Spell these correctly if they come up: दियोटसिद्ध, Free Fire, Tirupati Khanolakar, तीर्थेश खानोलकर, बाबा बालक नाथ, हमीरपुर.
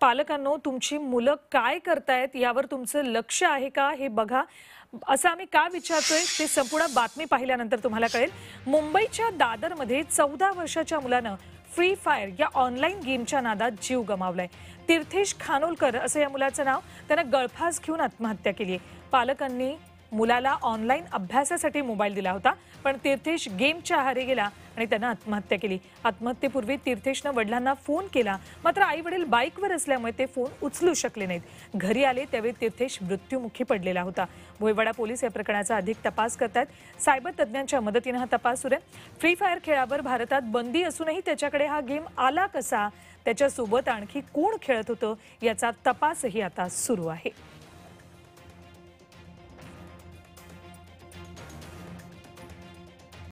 पालकांनो तुमची मुलं काय करतायत यावर तुमचं लक्ष आहे का हे बघा, असं आम्ही का विचारतोय ते संपूर्ण बातमी पाहिल्यानंतर तुम्हाला कळेल। मुंबईच्या दादरमध्ये 14 वर्षाच्या मुलानं फ्री फायर या ऑनलाइन गेमच्या नादात जीव गमावलाय। तीर्थेश खानोलकर असं या मुलाचं नाव। त्यानं गळफास घेऊन आत्महत्या केली। पालकांनी मुलाला ऑनलाइन अभ्यासासाठी मोबाईल दिला होता, पण तीर्थेश गेमच्या आहारी गेला आणि त्यानं आत्महत्या केली। आत्महत्येपूर्वी तीर्थेशनं वडिलांना फोन केला, मात्र आई वडील बाईकवर असल्यामुळे ते फोन उचलू शकले नाहीत। घरी आले त्यावेळी तीर्थेश मृत्यूमुखी पडलेला होता। भोयवाडा पोलीस या प्रकरणाचा अधिक तपास करतात। सायबर तज्ञांच्या मदतीने हा तपास सुरू आहे। फ्री फायर खेळावर भारतात बंदी असूनही त्याच्याकडे हा गेम आला कसा, त्याच्यासोबत आणखी कोण खेळत होतं याचा तपासही आता सुरू आहे।